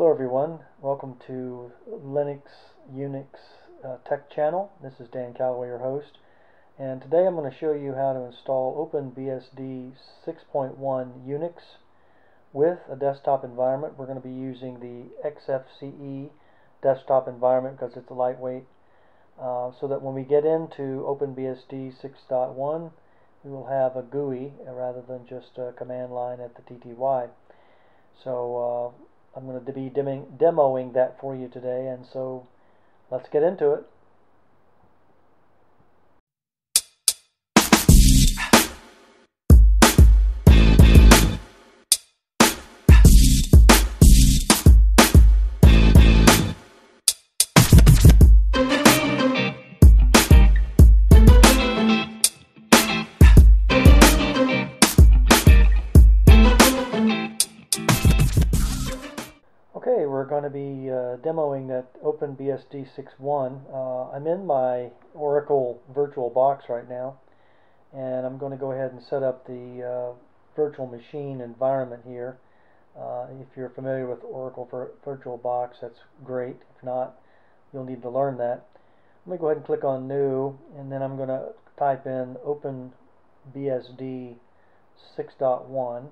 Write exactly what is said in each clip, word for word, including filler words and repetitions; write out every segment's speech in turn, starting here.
Hello everyone, welcome to Linux Unix uh, Tech Channel. This is Dan Calloway, your host, and today I'm going to show you how to install OpenBSD six point one Unix with a desktop environment. We're going to be using the X F C E desktop environment because it's lightweight, uh, so that when we get into OpenBSD six point one we will have a G U I rather than just a command line at the T T Y. So uh, I'm going to be deming, demoing that for you today, and so let's get into it. We're going to be uh, demoing that OpenBSD six point one. Uh, I'm in my Oracle VirtualBox right now, and I'm going to go ahead and set up the uh, virtual machine environment here. Uh, if you're familiar with Oracle VirtualBox, that's great. If not, you'll need to learn that. I'm going to go ahead and click on New, and then I'm going to type in OpenBSD six point one.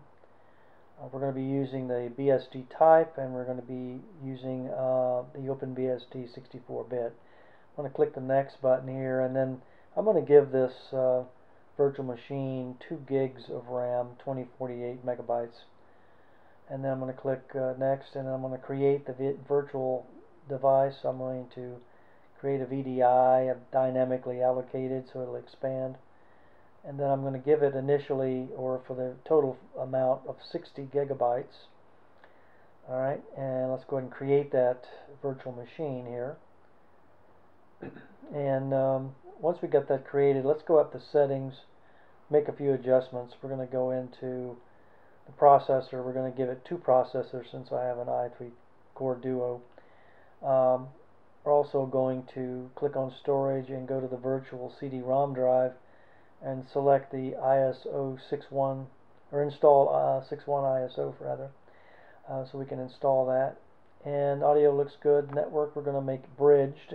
We're going to be using the B S D type, and we're going to be using uh, the OpenBSD sixty-four bit. I'm going to click the next button here, and then I'm going to give this uh, virtual machine two gigs of RAM, twenty forty-eight megabytes. And then I'm going to click uh, next, and then I'm going to create the virtual device. I'm going to create a V D I, dynamically allocated, so it'll expand. And then I'm going to give it initially, or for the total amount, of sixty gigabytes. Alright, and let's go ahead and create that virtual machine here. And um, once we get that created, let's go up to settings, make a few adjustments. We're going to go into the processor. We're going to give it two processors since I have an i three Core Duo. Um, we're also going to click on storage and go to the virtual C D ROM drive and select the I S O six point one, or install uh, six point one I S O rather, uh, so we can install that. And audio looks good. Network we're going to make bridged,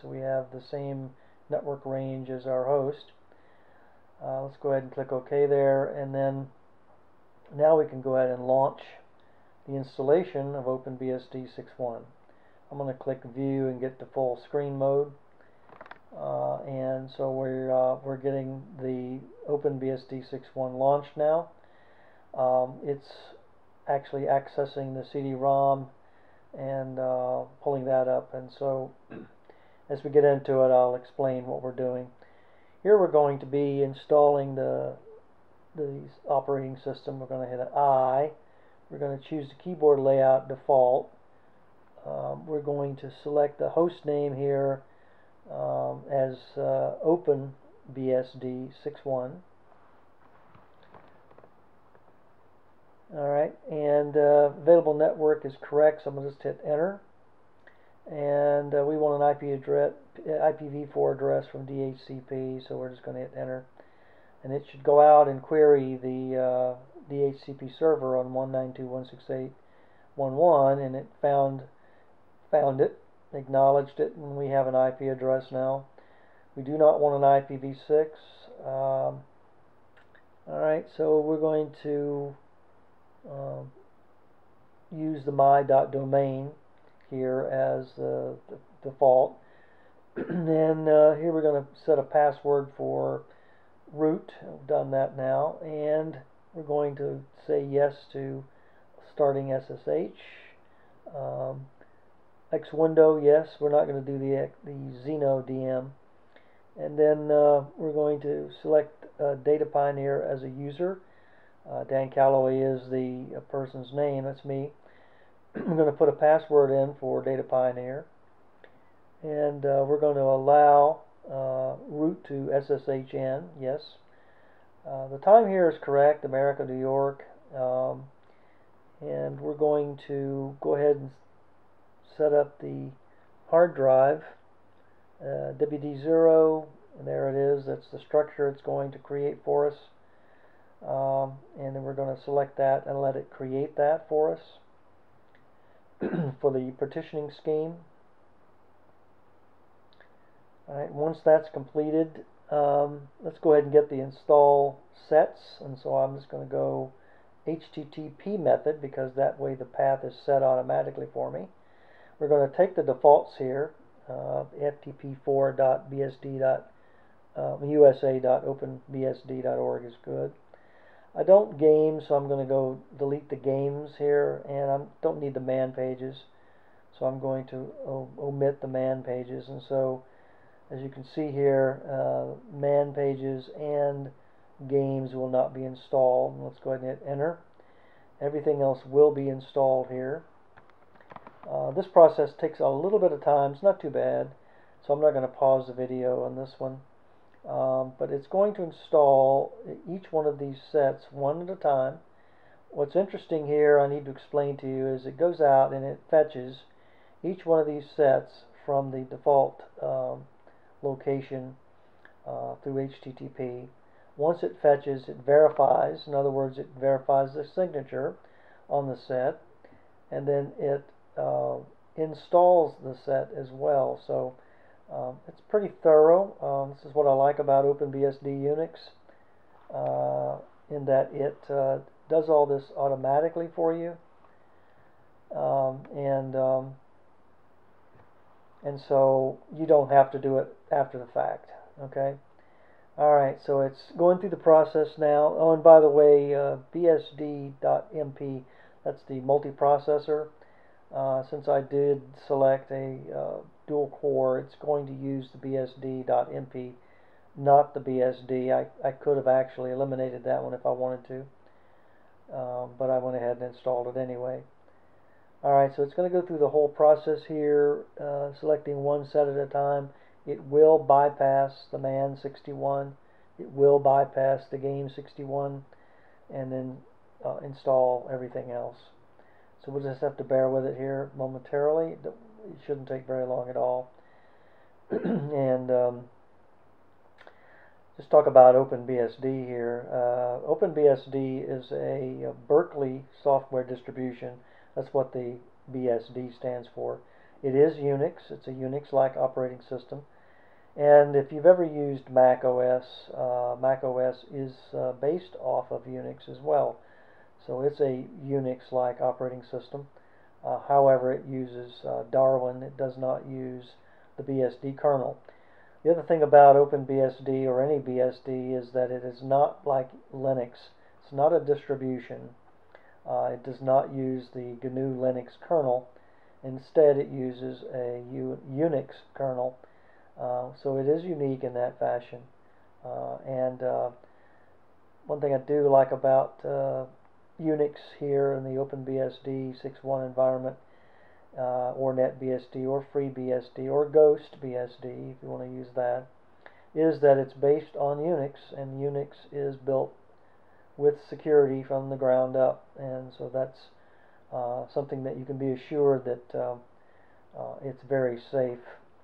so we have the same network range as our host. Uh, let's go ahead and click OK there, and then now we can go ahead and launch the installation of OpenBSD six point one. I'm going to click View and get to full screen mode. Uh, and so we're uh, we're getting the OpenBSD six point one launched now. Um, it's actually accessing the C D ROM and uh, pulling that up. And so as we get into it, I'll explain what we're doing. Here we're going to be installing the the operating system. We're going to hit an I. We're going to choose the keyboard layout default. Um, we're going to select the host name here. Um, as uh, OpenBSD six point one. Alright, and uh, available network is correct, so I'm going to just hit enter. And uh, we want an I P address, I P v four address from D H C P, so we're just going to hit enter. And it should go out and query the uh, D H C P server on one nine two dot one six eight dot one one, and it found, found it. Acknowledged it, and we have an I P address now. We do not want an I P v six. Um, Alright, so we're going to um, use the my.domain here as the, the default. And uh, here we're going to set a password for root. I've done that now. And we're going to say yes to starting S S H. Um, X window, yes, we're not going to do the, the Xeno D M. And then uh, we're going to select uh, Data Pioneer as a user. Uh, Dan Calloway is the uh, person's name, that's me. I'm going to put a password in for Data Pioneer. And uh, we're going to allow uh, root to S S H in, yes. Uh, the time here is correct, America, New York. Um, and we're going to go ahead and set up the hard drive, uh, W D zero, and there it is. That's the structure it's going to create for us. Um, and then we're going to select that and let it create that for us. for the partitioning scheme. Alright, once that's completed, um, let's go ahead and get the install sets, and so I'm just going to go H T T P method, because that way the path is set automatically for me. We're going to take the defaults here, uh, F T P four dot B S D dot U S A dot Open B S D dot org is good. I don't game, so I'm going to go delete the games here, and I don't need the man pages, so I'm going to omit the man pages. And so, as you can see here, uh, man pages and games will not be installed. Let's go ahead and hit enter. Everything else will be installed here. Uh, this process takes a little bit of time. It's not too bad, so I'm not going to pause the video on this one. Um, but it's going to install each one of these sets one at a time. What's interesting here, I need to explain to you, is it goes out and it fetches each one of these sets from the default um, location uh, through H T T P. Once it fetches, it verifies. In other words, it verifies the signature on the set, and then it uh, installs the set as well. So Um, it's pretty thorough. Um, this is what I like about OpenBSD Unix, uh, in that it uh, does all this automatically for you, um, and um, and so you don't have to do it after the fact. Okay. All right. So it's going through the process now. Oh, and by the way, uh, B S D dot M P. That's the multiprocessor. Uh, since I did select a uh, dual core, it's going to use the B S D dot M P, not the B S D. I, I could have actually eliminated that one if I wanted to, um, but I went ahead and installed it anyway. Alright, so it's going to go through the whole process here, uh, selecting one set at a time. It will bypass the man sixty-one, it will bypass the game sixty-one, and then uh, install everything else. So we'll just have to bear with it here momentarily. It shouldn't take very long at all. And um, just talk about OpenBSD here. Uh, OpenBSD is a, a Berkeley software distribution. That's what the B S D stands for. It is Unix. It's a Unix-like operating system. And if you've ever used Mac O S, uh, Mac O S is uh, based off of Unix as well. So it's a Unix-like operating system. Uh, however, it uses uh, Darwin. It does not use the B S D kernel. The other thing about OpenBSD or any B S D is that it is not like Linux. It's not a distribution. Uh, it does not use the G N U Linux kernel. Instead, it uses a U Unix kernel. Uh, so it is unique in that fashion. Uh, and uh, one thing I do like about uh, Unix here in the OpenBSD six point one environment, uh, or NetBSD, or FreeBSD, or GhostBSD, if you want to use that, is that it's based on Unix, and Unix is built with security from the ground up, and so that's uh, something that you can be assured that uh, uh, it's very safe,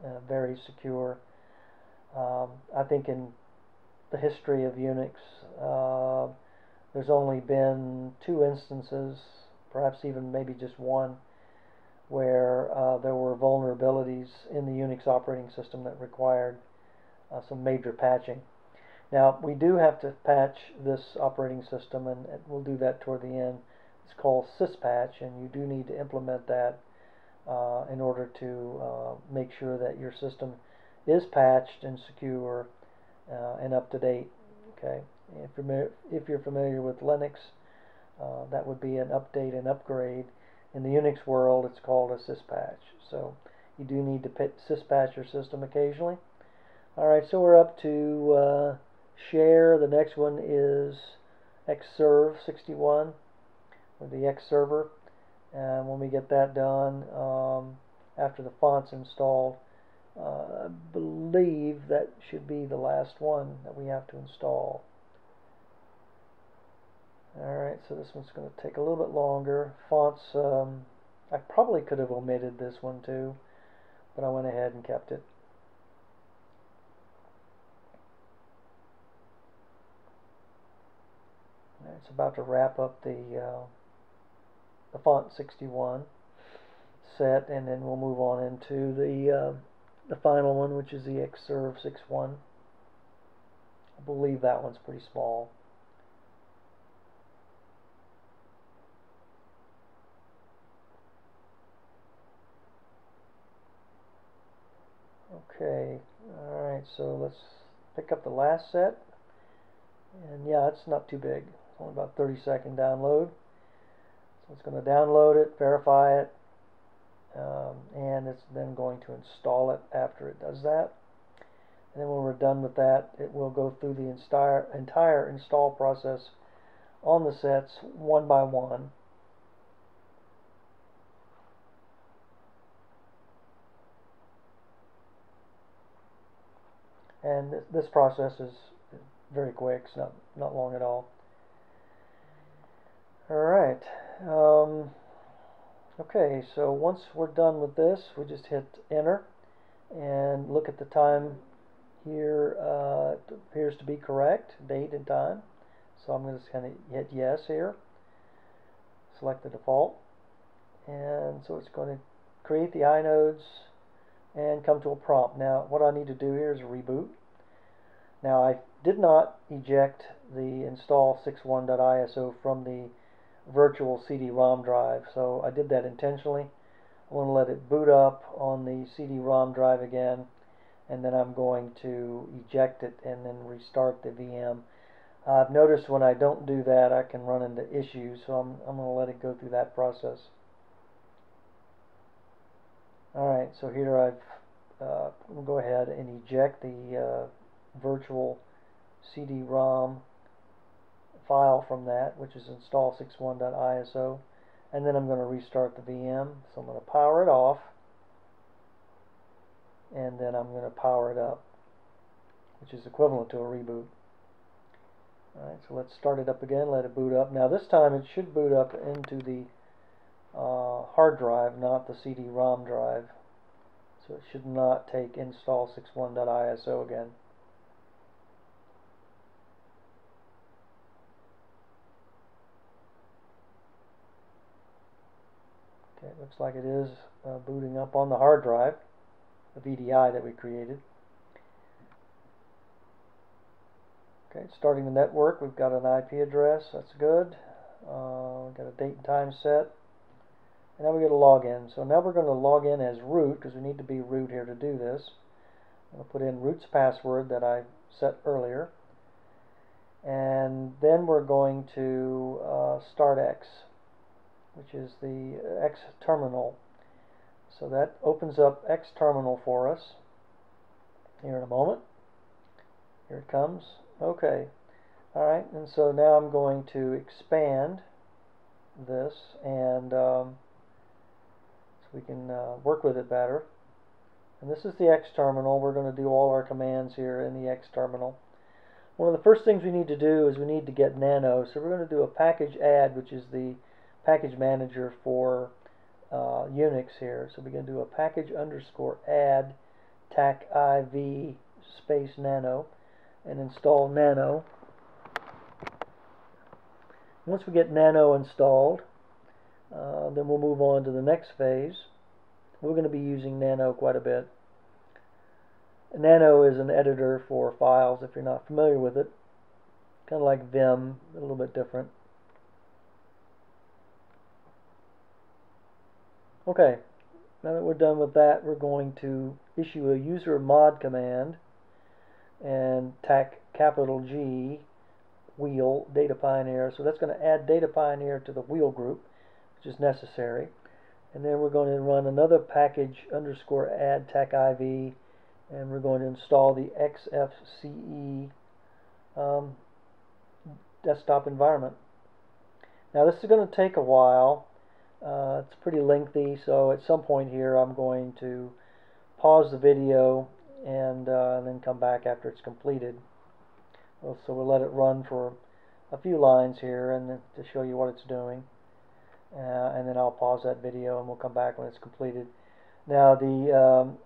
uh, very secure. Um, I think in the history of Unix, uh, there's only been two instances, perhaps even maybe just one, where uh, there were vulnerabilities in the Unix operating system that required uh, some major patching. Now, we do have to patch this operating system, and we'll do that toward the end. It's called syspatch, and you do need to implement that uh, in order to uh, make sure that your system is patched and secure uh, and up to date. Okay. If you're, if you're familiar with Linux, uh, that would be an update and upgrade. In the Unix world, it's called a syspatch. So you do need to syspatch your system occasionally. All right, so we're up to uh, share. The next one is Xserve sixty-one, or the X server. And when we get that done, um, after the font's installed, uh, I believe that should be the last one that we have to install. Alright, so this one's going to take a little bit longer. Fonts, um, I probably could have omitted this one too, but I went ahead and kept it. Right, it's about to wrap up the, uh, the font sixty-one. set, and then we'll move on into the uh, the final one, which is the Xserve six point one. I believe that one's pretty small. Okay, alright, so let's pick up the last set. And yeah, it's not too big. It's only about thirty second download. So it's going to download it, verify it, um, and it's then going to install it after it does that. And then when we're done with that, it will go through the entire, entire install process on the sets one by one. And th this process is very quick. It's not, not long at all. Alright. Um, okay, so once we're done with this, we just hit enter and look at the time here. Uh, it appears to be correct, date and time. So I'm just going to hit yes here. Select the default. And so it's going to create the inodes and come to a prompt. Now, what I need to do here is reboot. Now, I did not eject the install six point one.iso from the virtual C D ROM drive, so I did that intentionally. I want to let it boot up on the C D ROM drive again, and then I'm going to eject it and then restart the V M. Uh, I've noticed when I don't do that, I can run into issues, so I'm, I'm going to let it go through that process. Alright, so here I've uh, I'll go ahead and eject the uh, virtual C D ROM file from that, which is install six point one.iso, and then I'm going to restart the V M. So I'm going to power it off, and then I'm going to power it up, which is equivalent to a reboot. Alright, so let's start it up again, let it boot up. Now this time it should boot up into the uh, hard drive, not the C D ROM drive. So it should not take install six point one.iso again. It looks like it is uh, booting up on the hard drive, the V D I that we created. Okay, starting the network, we've got an I P address, that's good. Uh, we've got a date and time set. And now we get a login. So now we're going to log in as root, because we need to be root here to do this. I'm going to put in root's password that I set earlier. And then we're going to uh, start X, which is the X terminal. So that opens up X terminal for us here in a moment. Here it comes. Okay. Alright, and so now I'm going to expand this, and um, so we can uh, work with it better. And this is the X terminal. We're going to do all our commands here in the X terminal. One of the first things we need to do is we need to get nano. So we're going to do a package add, which is the package manager for uh, Unix here. So we're going to do a package underscore add tac iv space nano and install nano. Once we get nano installed, uh, then we'll move on to the next phase. We're going to be using nano quite a bit. Nano is an editor for files if you're not familiar with it. Kind of like Vim, a little bit different. Okay, now that we're done with that, we're going to issue a user mod command and tack capital G wheel Data Pioneer. So that's going to add Data Pioneer to the wheel group, which is necessary. And then we're going to run another package underscore add tac iv, and we're going to install the X F C E um, desktop environment. Now this is going to take a while. Uh, it's pretty lengthy, so at some point here I'm going to pause the video and, uh, and then come back after it's completed. Well, so we'll let it run for a few lines here and then to show you what it's doing, uh, and then I'll pause that video and we'll come back when it's completed. Now the um,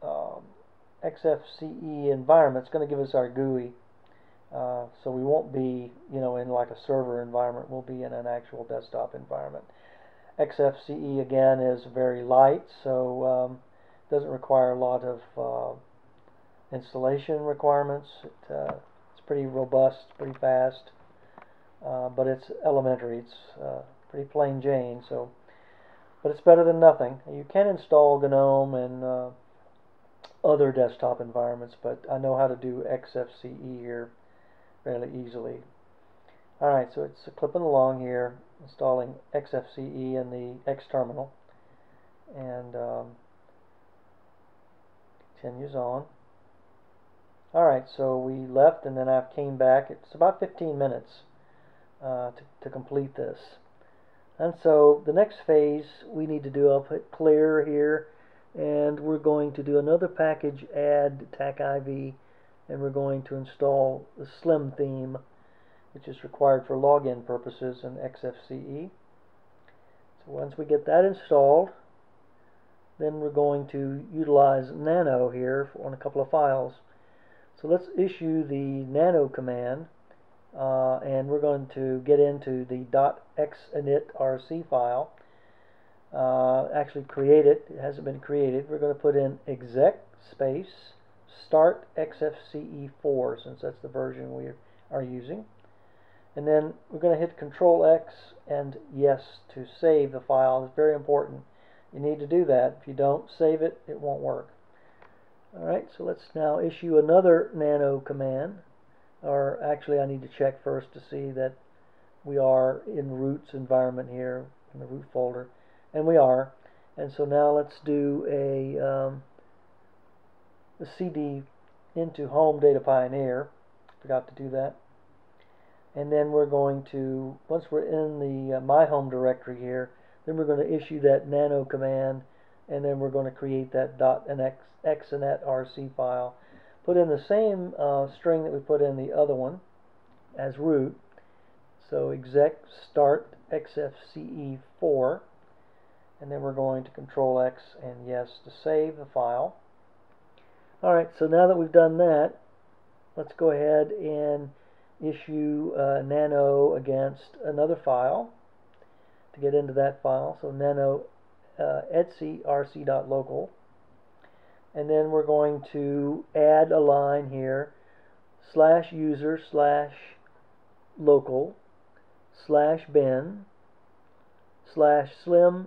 uh, X F C E environment is going to give us our G U I, uh, so we won't be, you know, in like a server environment. We'll be in an actual desktop environment. X F C E again is very light, so um, doesn't require a lot of uh, installation requirements. It, uh, it's pretty robust, pretty fast, uh, but it's elementary. It's uh, pretty plain Jane, so, but it's better than nothing. You can install GNOME and uh, other desktop environments, but I know how to do X F C E here fairly easily. Alright, so it's clipping along here, installing X F C E in the X terminal, and um, continues on. Alright, so we left and then I came back. It's about fifteen minutes uh, to, to complete this. And so the next phase we need to do, I'll put clear here, and we're going to do another package add tack I V, and we're going to install the Slim theme, which is required for login purposes in X F C E. So once we get that installed, then we're going to utilize nano here on a couple of files. So let's issue the nano command, uh, and we're going to get into the .xinitrc file. Uh, actually create it. It hasn't been created. We're going to put in exec space start X F C E four, since that's the version we are using. And then we're going to hit control X and yes to save the file. It's very important. You need to do that. If you don't save it, it won't work. Alright, so let's now issue another nano command. Or actually, I need to check first to see that we are in root's environment here, in the root folder. And we are. And so now let's do a, um, a C D into home Data Pioneer. Forgot to do that. And then we're going to, once we're in the uh, my home directory here, then we're going to issue that nano command, and then we're going to create that .xinitrc file. Put in the same uh, string that we put in the other one as root. So exec start X F C E four, and then we're going to control X and yes to save the file. Alright, so now that we've done that, let's go ahead and issue uh, nano against another file to get into that file. So nano uh, xenodm rc dot local, and then we're going to add a line here, slash user slash local slash bin slash slim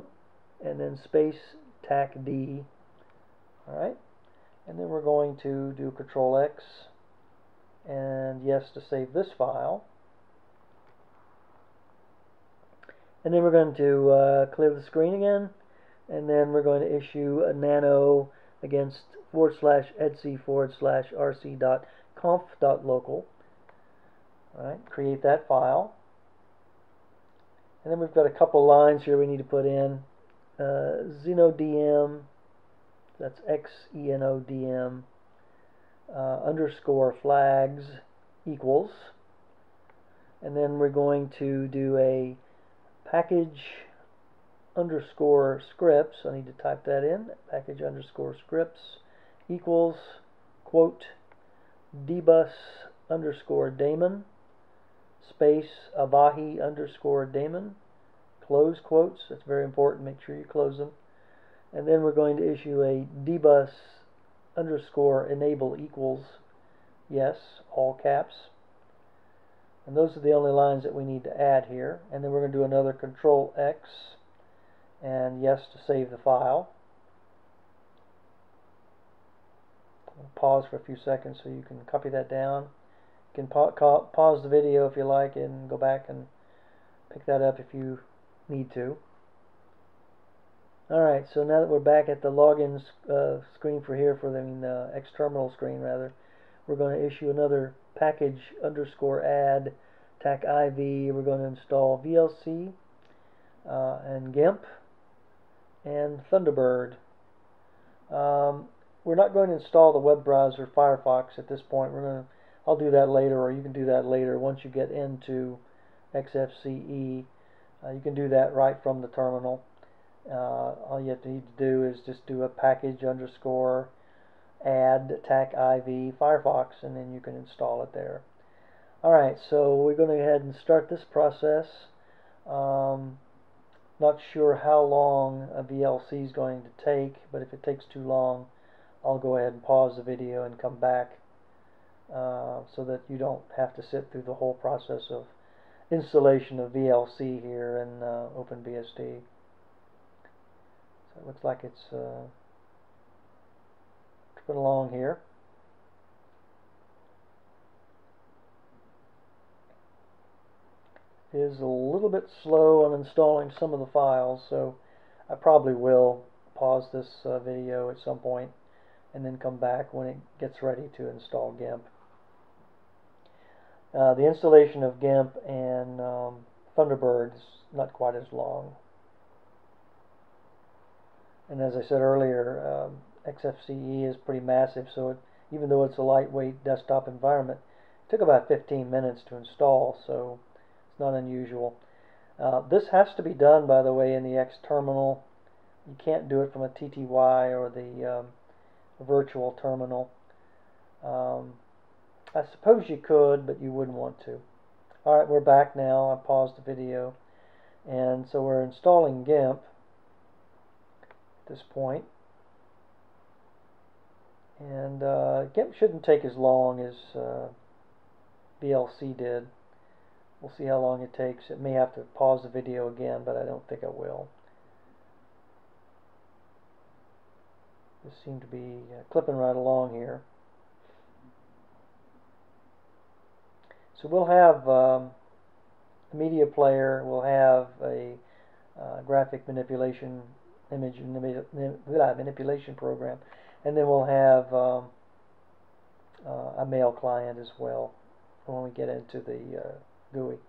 and then space tack D. Alright, and then we're going to do control X and yes to save this file, and then we're going to uh, clear the screen again, and then we're going to issue a nano against forward slash etc forward slash r c dot conf dot local. Alright, create that file, and then we've got a couple lines here we need to put in uh, xenodm, that's xenodm Uh, underscore flags equals, and then we're going to do a package underscore scripts. I need to type that in, package underscore scripts equals quote dbus underscore daemon space avahi underscore daemon close quotes. That's very important, make sure you close them. And then we're going to issue a dbus underscore enable equals yes, all caps, and those are the only lines that we need to add here. And then we're going to do another control X and yes to save the file. I'll pause for a few seconds so you can copy that down. You can pa pause the video if you like and go back and pick that up if you need to. Alright, so now that we're back at the login uh, screen for here, for the I mean, uh, X-terminal screen rather, we're going to issue another package underscore add tack I V. We're going to install V L C uh, and GIMP and Thunderbird. Um, we're not going to install the web browser Firefox at this point. We're going to, I'll do that later, or you can do that later once you get into X F C E. Uh, you can do that right from the terminal. Uh, all you have to need to do is just do a package underscore add tack I V Firefox, and then you can install it there. Alright, so we're going to go ahead and start this process. Um, Not sure how long a V L C is going to take, but if it takes too long, I'll go ahead and pause the video and come back uh, so that you don't have to sit through the whole process of installation of V L C here in uh, OpenBSD. So it looks like it's uh, tripping along here. It is a little bit slow on installing some of the files, so I probably will pause this uh, video at some point and then come back when it gets ready to install GIMP. Uh, the installation of GIMP and um, Thunderbird is not quite as long. And as I said earlier, um, X F C E is pretty massive, so it, even though it's a lightweight desktop environment, it took about fifteen minutes to install, so it's not unusual. Uh, this has to be done, by the way, in the X terminal. You can't do it from a T T Y or the um, virtual terminal. Um, I suppose you could, but you wouldn't want to. Alright, we're back now. I paused the video. And so we're installing GIMP at this point. And uh, GIMP shouldn't take as long as uh, V L C did. We'll see how long it takes. It may have to pause the video again, but I don't think I will. This seemed to be uh, clipping right along here. So we'll have um, a media player, we'll have a uh, graphic manipulation image manipulation program, and then we'll have um, uh, a mail client as well when we get into the uh, G U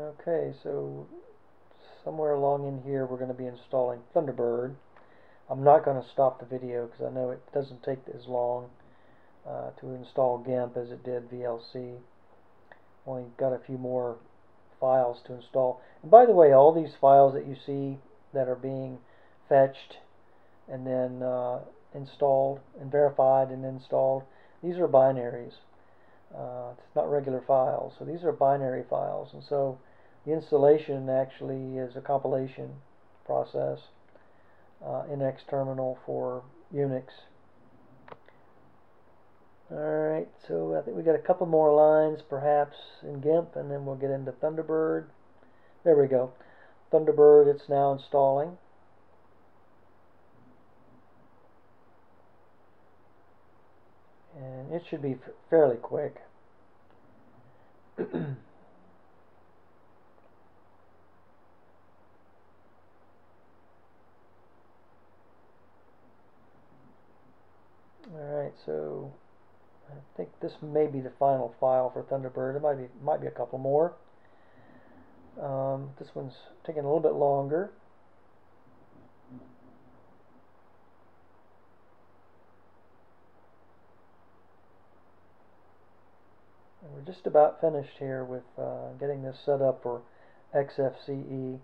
I. Okay, so somewhere along in here we're going to be installing Thunderbird. I'm not going to stop the video because I know it doesn't take as long uh, to install GIMP as it did V L C. Only got a few more files to install. And by the way, all these files that you see that are being fetched and then uh, installed and verified and installed, these are binaries. Uh, it's not regular files, so these are binary files, and so the installation actually is a compilation process uh, in Xterminal for Unix. Alright, so I think we got a couple more lines perhaps in GIMP, and then we'll get into Thunderbird. There we go. Thunderbird, it's now installing. And it should be fairly quick. Alright, so I think this may be the final file for Thunderbird. It might be, might be a couple more. Um, this one's taking a little bit longer. And we're just about finished here with uh, getting this set up for X F C E.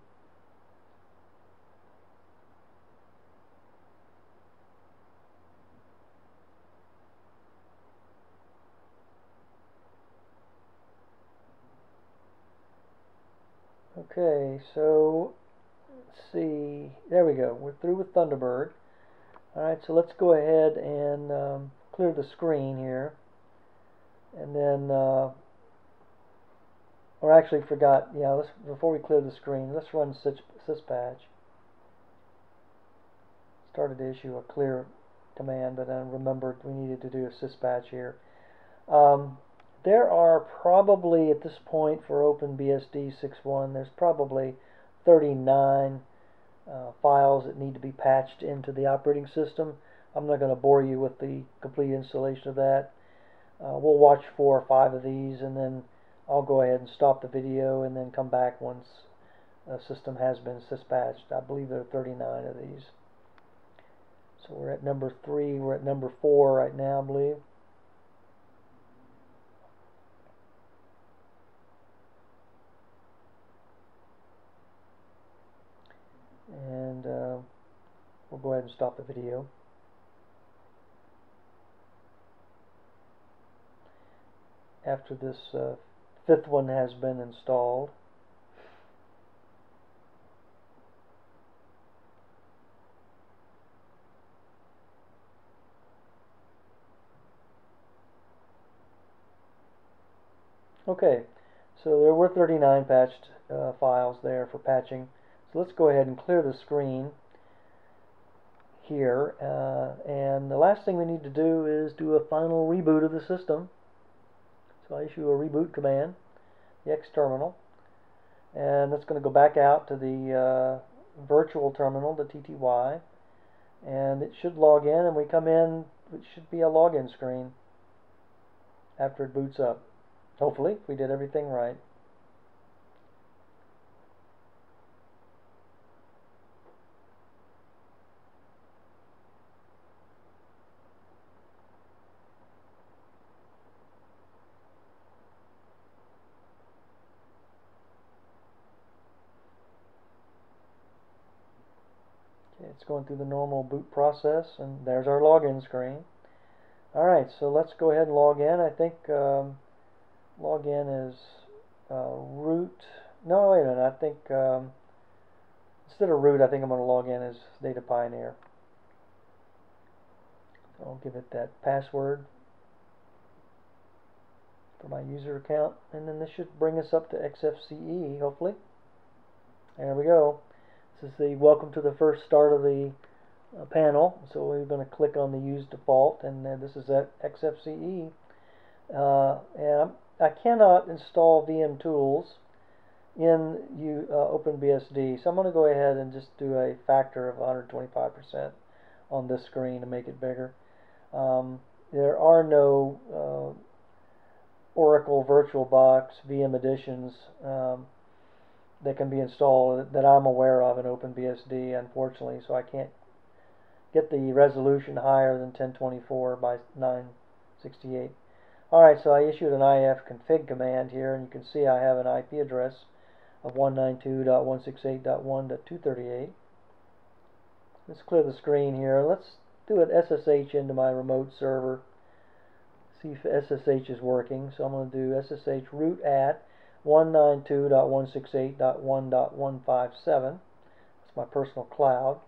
Okay, so let's see. There we go. We're through with Thunderbird. Alright, so let's go ahead and um, clear the screen here. And then, uh, or actually forgot, yeah, let's, before we clear the screen, let's run syspatch. Started to issue a clear command, but I remembered we needed to do a syspatch here. Um, There are probably, at this point, for OpenBSD six point one, there's probably thirty-nine uh, files that need to be patched into the operating system. I'm not going to bore you with the complete installation of that. Uh, we'll watch four or five of these, and then I'll go ahead and stop the video and then come back once a system has been syspatched. I believe there are thirty-nine of these. So we're at number three. We're at number four right now, I believe. And uh, we'll go ahead and stop the video. after this uh, fifth one has been installed. Okay, so there were thirty-nine patched uh, files there for patching. So let's go ahead and clear the screen here. Uh, and the last thing we need to do is do a final reboot of the system. So I issue a reboot command, the X terminal. And that's going to go back out to the uh, virtual terminal, the T T Y. And it should log in, and we come in, it should be a login screen after it boots up. Hopefully, we did everything right. Okay, it's going through the normal boot process, and there's our login screen. Alright, so let's go ahead and log in. I think... Um, Login is uh, root. No, wait a minute. I think um, instead of root, I think I'm going to log in as Data Pioneer. I'll give it that password for my user account, and then this should bring us up to X F C E, hopefully. There we go. This is the welcome to the first start of the uh, panel. So we're going to click on the use default, and then this is at X F C E. Uh, and I cannot install V M tools in you, uh, OpenBSD, so I'm going to go ahead and just do a factor of one hundred twenty-five percent on this screen to make it bigger. Um, there are no uh, Oracle VirtualBox V M editions um, that can be installed that I'm aware of in OpenBSD, unfortunately, so I can't get the resolution higher than ten twenty-four by nine sixty-eight. Alright, so I issued an ifconfig command here, and you can see I have an I P address of one ninety-two dot one sixty-eight dot one dot two thirty-eight. Let's clear the screen here. Let's do an S S H into my remote server. See if S S H is working. So I'm going to do S S H root at one ninety-two dot one sixty-eight dot one dot one fifty-seven. That's my personal cloud.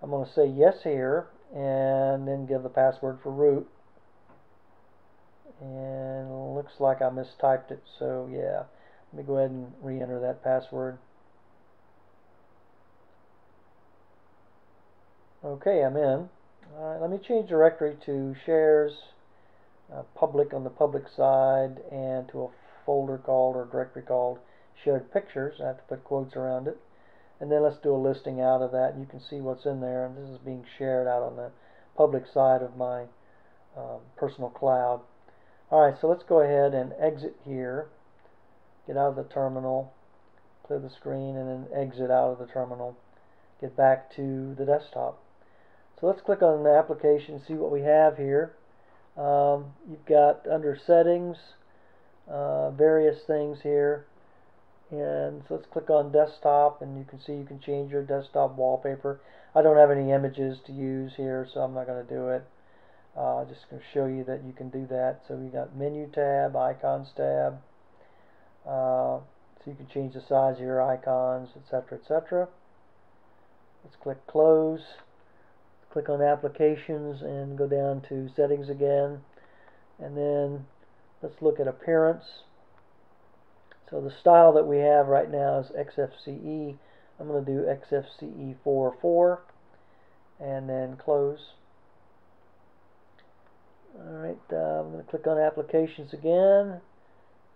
I'm going to say yes here, and then give the password for root. And looks like I mistyped it, so yeah. Let me go ahead and re-enter that password. Okay, I'm in. Alright, let me change directory to shares, uh, public on the public side, and to a folder called or directory called shared pictures. I have to put quotes around it. And then let's do a listing out of that. You can see what's in there, and this is being shared out on the public side of my um, personal cloud. Alright, so let's go ahead and exit here, get out of the terminal, clear the screen, and then exit out of the terminal, get back to the desktop. So let's click on the application, see what we have here. Um, you've got under settings, uh, various things here, and so let's click on desktop, and you can see you can change your desktop wallpaper. I don't have any images to use here, so I'm not going to do it. Uh, just going to show you that you can do that. So we got menu tab, icons tab. Uh, so you can change the size of your icons, et cetera, et cetera. Let's click close. Click on applications and go down to settings again. And then let's look at appearance. So the style that we have right now is X F C E. I'm going to do X F C E four four and then close. Alright, uh, I'm going to click on Applications again,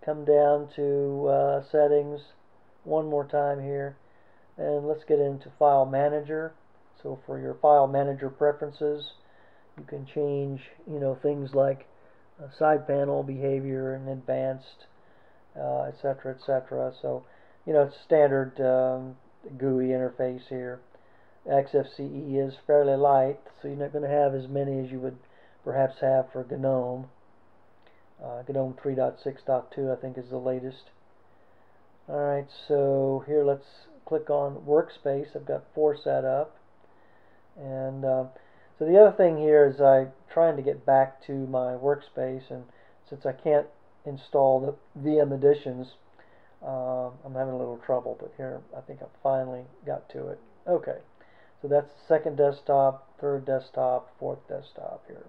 come down to uh, Settings one more time here, and let's get into File Manager. So for your File Manager preferences, you can change, you know, things like uh, side panel behavior and advanced, uh, et cetera, et cetera. So, you know, it's standard um, G U I interface here. X F C E is fairly light, so you're not going to have as many as you would perhaps have for GNOME. Uh, GNOME three point six point two I think is the latest. Alright, so here let's click on Workspace. I've got four set up. And uh, so the other thing here is I'm trying to get back to my workspace, and since I can't install the V M additions. Uh, I'm having a little trouble, but here I think I finally got to it. Okay, so that's the second desktop, third desktop, fourth desktop here.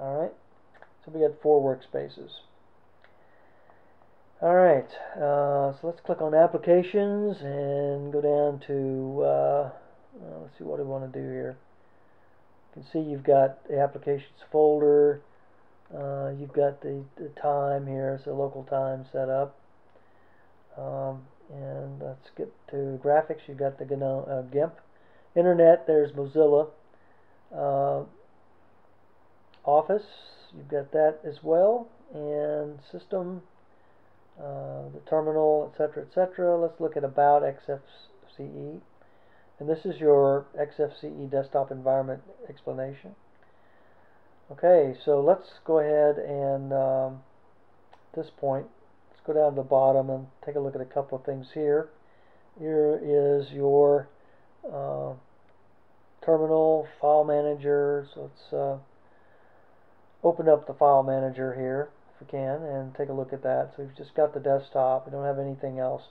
Alright, so we got four workspaces. Alright, uh, so let's click on Applications and go down to, uh, well, let's see what we want to do here. You can see you've got the Applications folder, uh, you've got the, the time here, so local time set up. Um, and let's get to graphics. You've got the GNOME, uh, GIMP. Internet, there's Mozilla. Uh, Office, you've got that as well. And System, uh, the terminal, et cetera, et cetera. Let's look at About X F C E. And this is your X F C E desktop environment explanation. Okay, so let's go ahead and um, at this point, go down to the bottom and take a look at a couple of things here. Here is your uh, terminal, file manager. So let's uh, open up the file manager here if we can and take a look at that. So we've just got the desktop. We don't have anything else.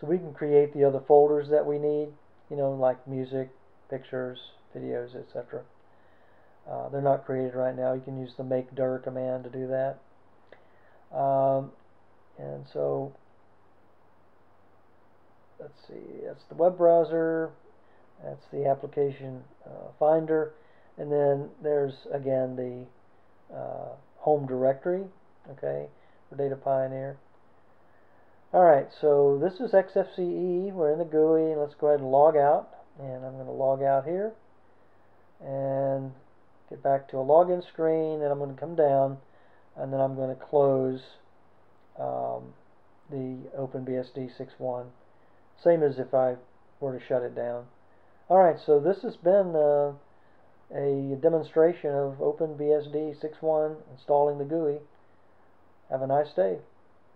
So we can create the other folders that we need, you know, like music, pictures, videos, et cetera. Uh, they're not created right now. You can use the make dir command to do that. Um, And so, let's see, that's the web browser, that's the application uh, finder, and then there's, again, the uh, home directory, okay, for Data Pioneer. All right, so this is X F C E, we're in the G U I, and let's go ahead and log out, and I'm going to log out here, and get back to a login screen, and I'm going to come down, and then I'm going to close Um, the OpenBSD six point one, same as if I were to shut it down. Alright, so this has been uh, a demonstration of OpenBSD six point one installing the G U I. Have a nice day.